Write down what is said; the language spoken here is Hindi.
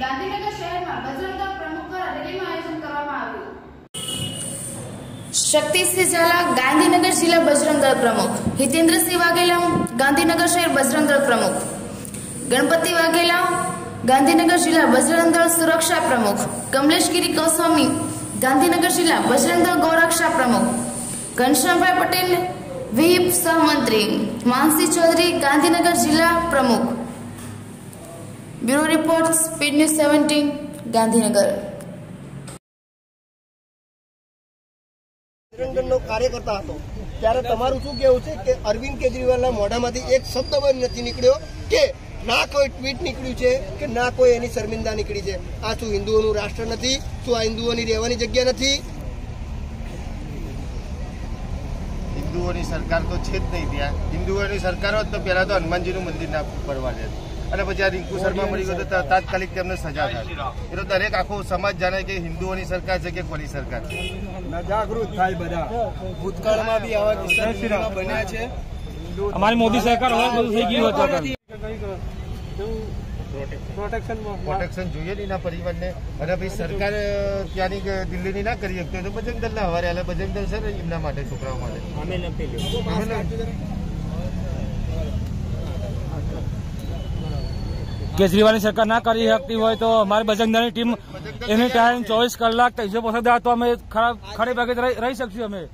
ગાંધીનગર શહેરમાં બજરંગ દળ પ્રમુખ દ્વારા રેલીનું આયોજન કરવામાં આવ્યું। શક્તિ સિજાલા ગાંધીનગર જિલ્લા બજરંગ દળ પ્રમુખ હિતેન્દ્ર સિંહ વાઘેલા ગાંધીનગર શહેર બજરંગ દળ પ્રમુખ ગણપતિ વાઘેલા गांधीनगर जिला बजरंग दल सुरक्षा प्रमुख कमलेश गिरी गोस्वामी गांधीनगर जिला बजरंग दल गौरक्षा प्रमुख घनश्याम भाई पटेल विहिप सहमंत्री मानसिंह चौधरी गांधीनगर जिला प्रमुख। Bureau report speed news 17 Gandhinagar. Bajrang Dal नो कार्यकर्ता हतो त्यारे तमारू शुं कहेवुं छे के अरविंद केजरीवालना मोढामांथी एक शब्द पण नथी निकळ्यो के ना कोई ट्वीट निकळ्यु छे के ना कोई एनी शर्मिंदा निकळी छे। आ शू हिंदुओनुं राष्ट्र नथी? शू आ हिंदुओनी रहेवानी जग्या नथी? हिंदुओनी सरकार तो छे ज नहीं त्यां। हिंदुओनी सरकार होत तो पहेला तो हनुमानजीनुं मंदिर ना पडवा देत अने पछी आ रिंकू शर्मा मळी गयो तो तात्कालिक तेमने सजा थाय। ए तो दरेक आखो समाज जाणे के हिंदुओनी सरकार छे के कोनी सरकार छे। जागृत थाय बधा। भूतकाळमां बी आवा किस्सा बन्या छे। અમારી મોદી સરકાર હોય બધું થઈ ગયું હતું। પ્રોટેક્શન જોઈએ એના પરિવારને। અને ભાઈ સરકાર ત્યાંની દિલ્હીની ના કરી શકતો તો બજરંગ દળના હવારે હાલે। બજરંગ દળ છે ને એમના માટે, છોકરાઓ માટે। કેજરીવાલની સરકાર ના કરી શકતી હોય તો અમારી બજરંગ દળની ટીમ એની ટાઈમ 24 કલાક 365 તો અમે ખડે ભાગે રહી શકશું અમે।